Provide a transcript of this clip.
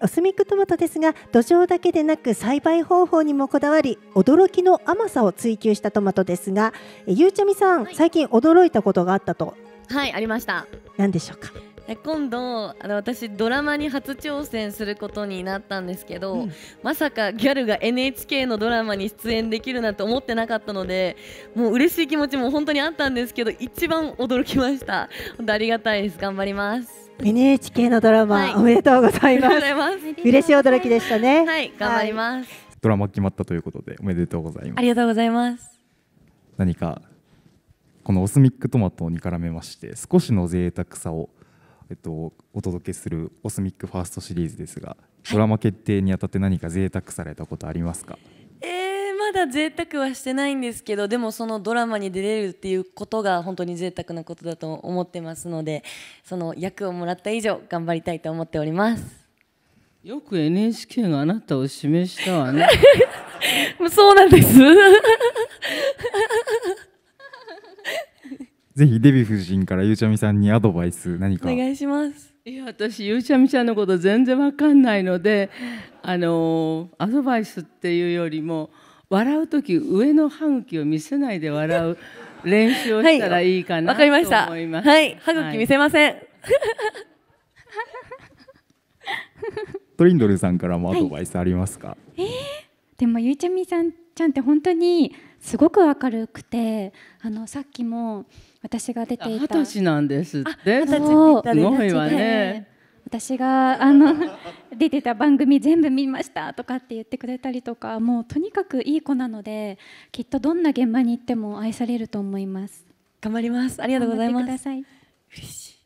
オスミックトマトですが、土壌だけでなく栽培方法にもこだわり、驚きの甘さを追求したトマトですが、ゆうちゃみさん、はい、最近驚いたことがあったと。はい、ありました。何でしょうか。今度私ドラマに初挑戦することになったんですけど、まさかギャルが NHK のドラマに出演できるなんて思ってなかったので、もう嬉しい気持ちも本当にあったんですけど、一番驚きました。本当ありがたいです。頑張ります。 NHK のドラマ、はい、おめでとうございます。嬉しい驚きでしたね。はい、頑張ります。ドラマ決まったということでおめでとうございます。ありがとうございます。何かこのオスミックトマトに絡めまして、少しの贅沢さをお届けするオスミックファーストシリーズですが、ドラマ決定にあたって何か贅沢されたことありますか？まだ贅沢はしてないんですけど、でもそのドラマに出れるっていうことが本当に贅沢なことだと思ってますので、その役をもらった以上頑張りたいと思っております。よく NHK があなたを指名したわね。そうなんです。ぜひデヴィ夫人からゆうちゃみさんにアドバイス何かお願いします。いや、私ゆうちゃみちゃんのこと全然わかんないので、アドバイスっていうよりも、笑うとき上の歯茎を見せないで笑う練習をしたらいいかなと思います。わかりました。はい、歯茎見せません。トリンドルさんからもアドバイスありますか？はい、でもゆうちゃみさんちゃんって本当にすごく明るくて、さっきも私が出ていた20歳なんですって。すごいわね。私が出てた番組全部見ましたとかって言ってくれたりとか、もうとにかくいい子なので、きっとどんな現場に行っても愛されると思います。頑張ります。ありがとうございます。嬉しい。